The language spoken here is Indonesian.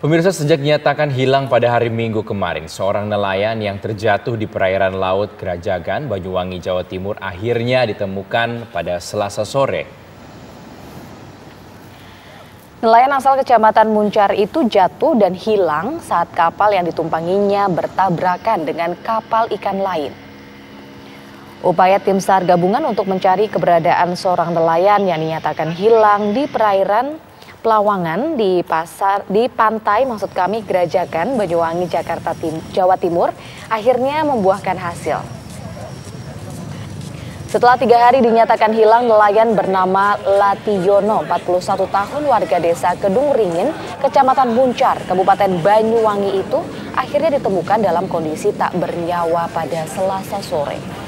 Pemirsa, sejak dinyatakan hilang pada hari Minggu kemarin, seorang nelayan yang terjatuh di perairan laut Grajagan, Banyuwangi, Jawa Timur akhirnya ditemukan pada Selasa sore. Nelayan asal Kecamatan Muncar itu jatuh dan hilang saat kapal yang ditumpanginya bertabrakan dengan kapal ikan lain. Upaya tim SAR gabungan untuk mencari keberadaan seorang nelayan yang dinyatakan hilang di perairan Pelawangan di pantai Grajagan, Banyuwangi, Jawa Timur akhirnya membuahkan hasil. Setelah 3 hari dinyatakan hilang, nelayan bernama Latiyono, 41 tahun, warga desa Kedung Ringin, Kecamatan Muncar, Kabupaten Banyuwangi itu akhirnya ditemukan dalam kondisi tak bernyawa pada Selasa sore.